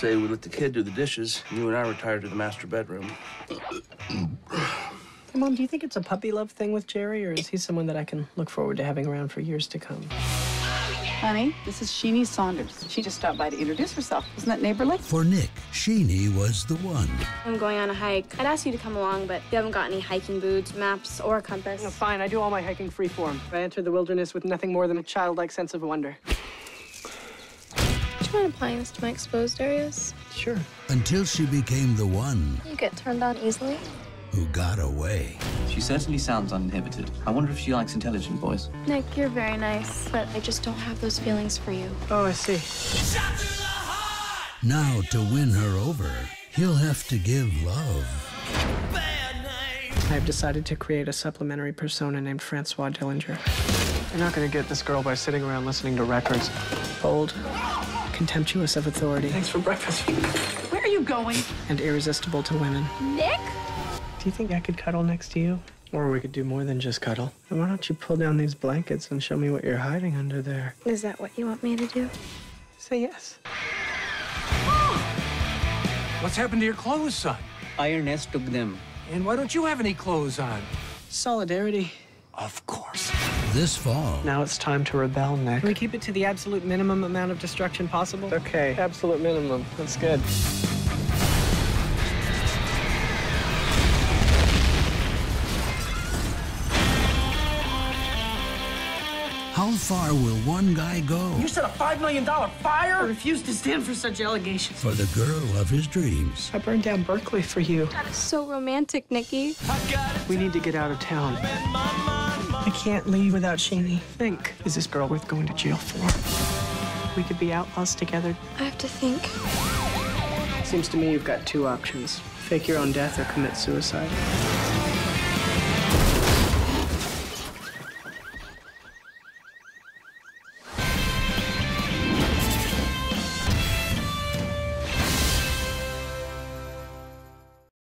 say we let the kid do the dishes, and you and I retired to the master bedroom. Hey, Mom, do you think it's a puppy love thing with Jerry, or is he someone that I can look forward to having around for years to come? Honey, this is Sheeni Saunders. She just stopped by to introduce herself. Isn't that neighborly? For Nick, Sheeni was the one. I'm going on a hike. I'd ask you to come along, but you haven't got any hiking boots, maps, or a compass. No, fine. I do all my hiking free form. I entered the wilderness with nothing more than a childlike sense of wonder. Do you mind applying this to my exposed areas? Sure. Until she became the one. You get turned on easily. Who got away. She certainly sounds uninhibited. I wonder if she likes intelligent boys. Nick, you're very nice, but I just don't have those feelings for you. Oh, I see. Now, to win her over, he'll have to give love. I've decided to create a supplementary persona named Francois Dillinger. You're not going to get this girl by sitting around listening to records. Bold, contemptuous of authority. Thanks for breakfast. Where are you going? And irresistible to women. Nick? Do you think I could cuddle next to you? Or we could do more than just cuddle. And why don't you pull down these blankets and show me what you're hiding under there? Is that what you want me to do? Say yes. What's happened to your clothes, son? Iron S took them. And why don't you have any clothes on? Solidarity. Of course. This fall. Now it's time to rebel, Nick. Can we keep it to the absolute minimum amount of destruction possible? Okay, absolute minimum. That's good. How far will one guy go? You set a $5 million fire? I refuse to stand for such allegations. For the girl of his dreams. I burned down Berkeley for you. That is so romantic, Nikki. We need to get out of town. I can't leave without Sheeni. Think, is this girl worth going to jail for? We could be outlaws together. I have to think. Seems to me you've got two options. Fake your own death or commit suicide.